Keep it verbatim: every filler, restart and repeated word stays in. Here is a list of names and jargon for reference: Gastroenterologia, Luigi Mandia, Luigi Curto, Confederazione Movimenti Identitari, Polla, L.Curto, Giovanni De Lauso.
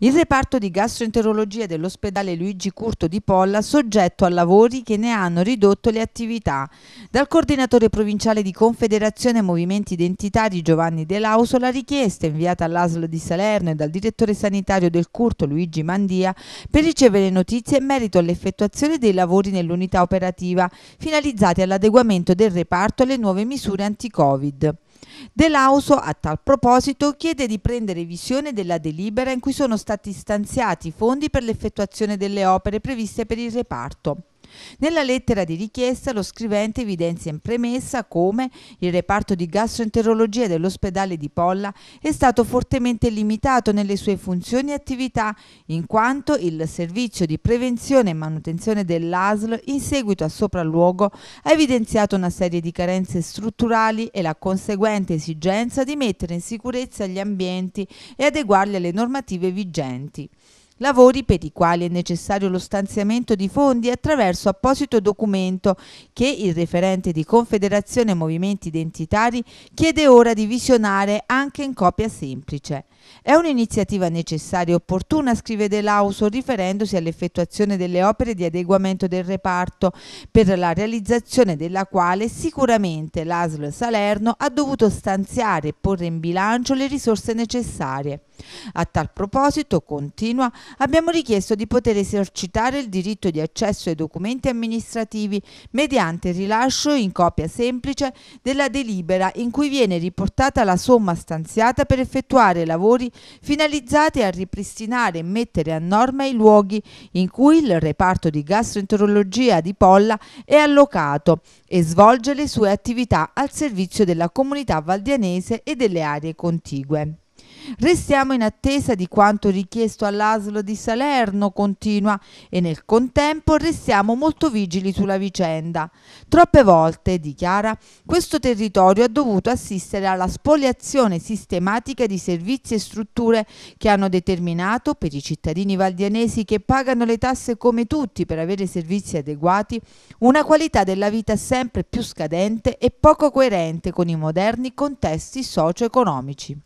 Il reparto di gastroenterologia dell'ospedale Luigi Curto di Polla soggetto a lavori che ne hanno ridotto le attività. Dal coordinatore provinciale di Confederazione Movimenti Identitari Giovanni De Lauso la richiesta inviata all'A S L di Salerno e dal direttore sanitario del Curto Luigi Mandia per ricevere notizie in merito all'effettuazione dei lavori nell'unità operativa finalizzati all'adeguamento del reparto alle nuove misure anti-Covid. De Lauso, a tal proposito, chiede di prendere visione della delibera in cui sono stati stanziati fondi per l'effettuazione delle opere previste per il reparto. Nella lettera di richiesta lo scrivente evidenzia in premessa come il reparto di gastroenterologia dell'ospedale di Polla è stato fortemente limitato nelle sue funzioni e attività in quanto il servizio di prevenzione e manutenzione dell'A S L in seguito a sopralluogo ha evidenziato una serie di carenze strutturali e la conseguente esigenza di mettere in sicurezza gli ambienti e adeguarli alle normative vigenti. Lavori per i quali è necessario lo stanziamento di fondi attraverso apposito documento che il referente di Confederazione Movimenti Identitari chiede ora di visionare anche in copia semplice. È un'iniziativa necessaria e opportuna, scrive De Lauso, riferendosi all'effettuazione delle opere di adeguamento del reparto, per la realizzazione della quale sicuramente l'A S L Salerno ha dovuto stanziare e porre in bilancio le risorse necessarie. A tal proposito, continua, abbiamo richiesto di poter esercitare il diritto di accesso ai documenti amministrativi mediante rilascio in copia semplice della delibera in cui viene riportata la somma stanziata per effettuare lavori finalizzati a ripristinare e mettere a norma i luoghi in cui il reparto di gastroenterologia di Polla è allocato e svolge le sue attività al servizio della comunità valdianese e delle aree contigue. Restiamo in attesa di quanto richiesto all'A S L di Salerno, continua, e nel contempo restiamo molto vigili sulla vicenda. Troppe volte, dichiara, questo territorio ha dovuto assistere alla spoliazione sistematica di servizi e strutture che hanno determinato per i cittadini valdianesi che pagano le tasse come tutti per avere servizi adeguati una qualità della vita sempre più scadente e poco coerente con i moderni contesti socio-economici.